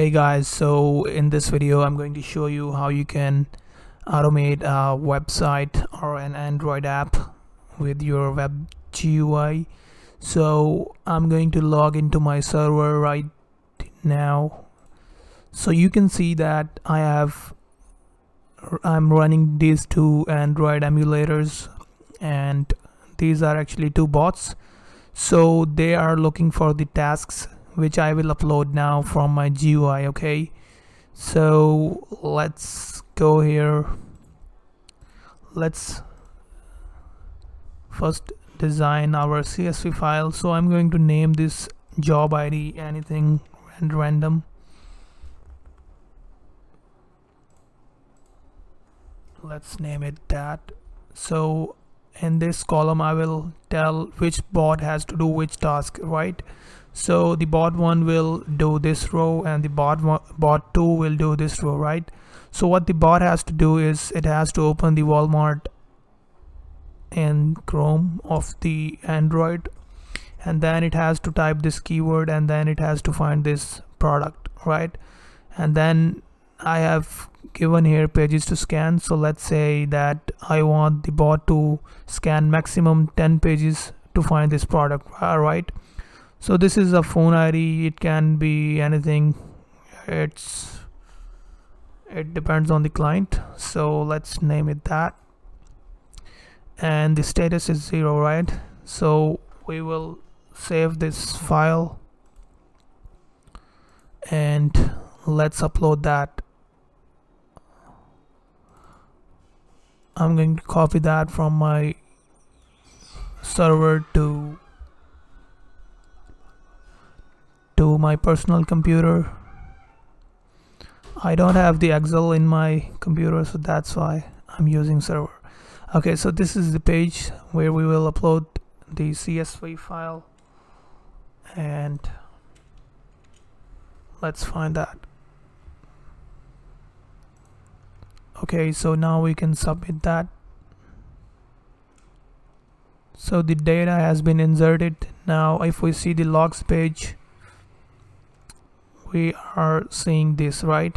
Hey guys, so in this video I'm going to show you how you can automate a website or an Android app with your web GUI. So I'm going to log into my server right now. So you can see that I'm running these two Android emulators, and these are actually two bots. So they are looking for the tasks which I will upload now from my GUI. Okay, so let's go here. Let's first design our CSV file. So I'm going to name this job ID anything random. Let's name it that. So in this column I will tell which bot has to do which task, right? So the bot 1 will do this row and the bot 2 will do this row, right? So what the bot has to do is it has to open the Walmart and Chrome of the Android, and then it has to type this keyword, and then it has to find this product, right? And then I have given here pages to scan. So let's say that I want the bot to scan maximum 10 pages to find this product. All right, so this is a phone ID, it can be anything, it depends on the client. So let's name it that, and the status is 0, right? So we will save this file and let's upload that. I'm going to copy that from my server to my personal computer. I don't have the Excel in my computer, so that's why I'm using server. Okay, so this is the page where we will upload the CSV file, and let's find that. Okay, so now we can submit that. So the data has been inserted. Now if we see the logs page, we are seeing this, right?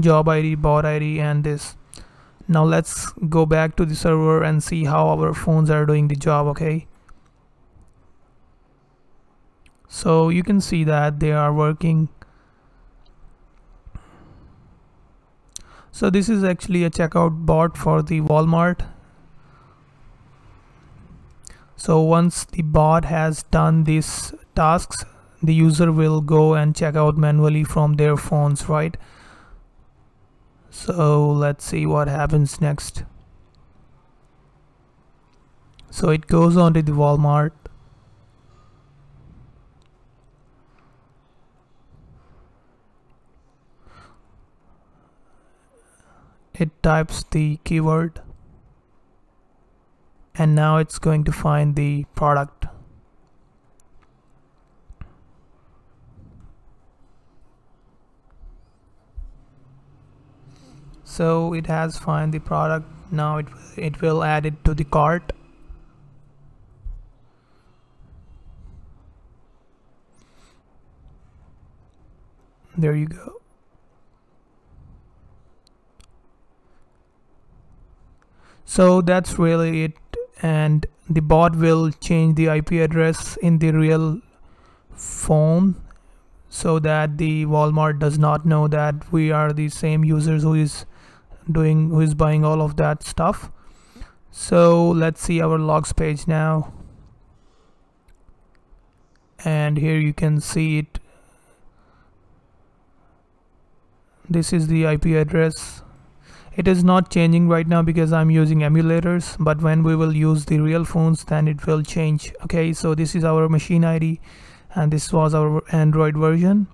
Job ID, bot ID, and this. Now let's go back to the server and see how our phones are doing the job. Okay, so you can see that they are working. So this is actually a checkout bot for the Walmart. So once the bot has done these tasks, the user will go and check out manually from their phones, right? So let's see what happens next. So it goes on to the Walmart. It types the keyword, and now it's going to find the product. So it has found the product. Now it will add it to the cart. There you go. So that's really it, and the bot will change the IP address in the real phone so that the Walmart does not know that we are the same users who is buying all of that stuff. So let's see our logs page now, and here you can see it. This is the IP address. It is not changing right now because I'm using emulators, but when we will use the real phones, then it will change. Okay, so this is our machine ID, and this was our Android version,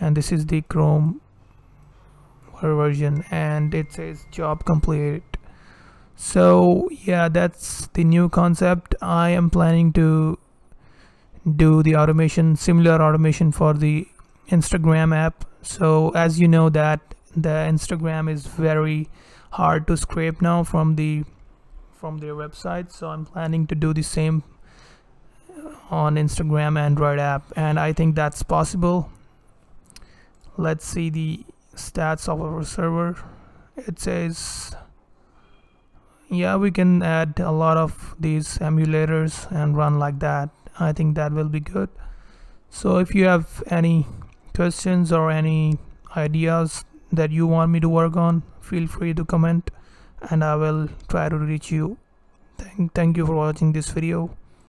and this is the Chrome version, and it says job completed. So yeah, that's the new concept. I am planning to do the automation, similar automation for the Instagram app. So as you know that the Instagram is very hard to scrape now from their website, so I'm planning to do the same on Instagram Android app, and I think that's possible. Let's see the stats of our server. It says, yeah, we can add a lot of these emulators and run like that. I think that will be good. So if you have any questions or any ideas that you want me to work on, feel free to comment and I will try to reach you. Thank you for watching this video.